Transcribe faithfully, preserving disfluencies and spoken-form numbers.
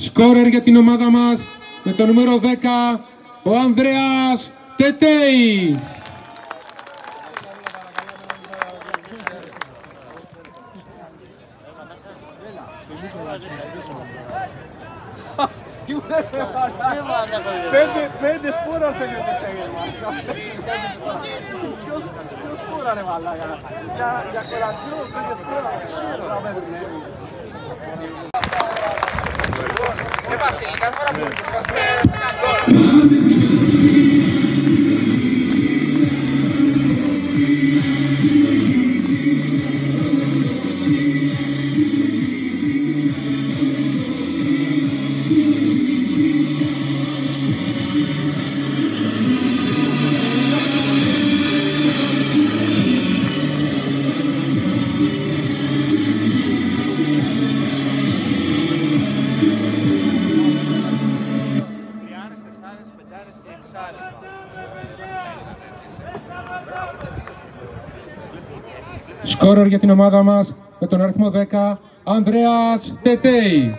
Σκόρερ για την ομάδα μας με το νούμερο δέκα, ο Ανδρέας Τετέι. Πέντε σπούρα θέλει ο Τετέι. Ποιος σπούρα ρε μαλάκα. Για κολατζού πέντε σπούρα. E Βασίλικα, τώρα που ήρθες, θα σκόρερ για την ομάδα μας με τον αριθμό δέκα, Ανδρέας Τετέι.